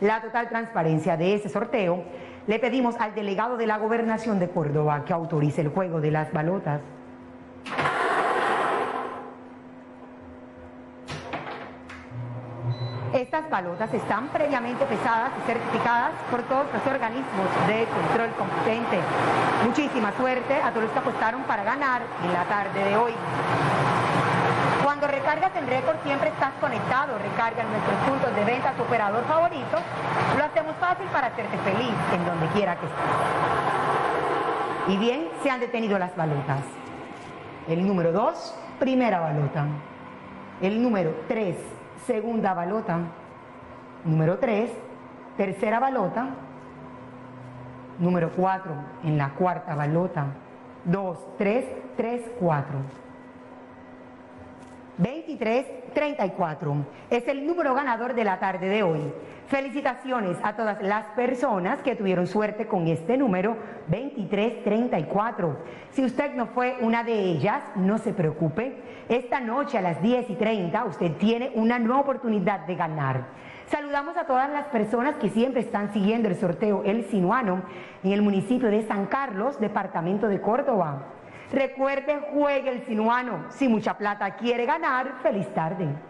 la total transparencia de ese sorteo, le pedimos al delegado de la Gobernación de Córdoba que autorice el juego de las balotas. Estas balotas están previamente pesadas y certificadas por todos los organismos de control competente. Muchísima suerte a todos los que apostaron para ganar en la tarde de hoy. Cuando recargas en récord siempre estás conectado. Recarga en nuestros puntos de venta a tu operador favorito. Lo hacemos fácil para hacerte feliz en donde quiera que estés. Y bien, se han detenido las balotas. El número 2, primera balota. El número 3, segunda balota. Número 3, tercera balota. Número 4, en la cuarta balota. 2, 3, 3, 4. 23, 34. Es el número ganador de la tarde de hoy. Felicitaciones a todas las personas que tuvieron suerte con este número 2334. Si usted no fue una de ellas, no se preocupe. Esta noche a las 10:30 usted tiene una nueva oportunidad de ganar. Saludamos a todas las personas que siempre están siguiendo el sorteo El Sinuano en el municipio de San Carlos, departamento de Córdoba. Recuerde, juegue El Sinuano. Si mucha plata quiere ganar, feliz tarde.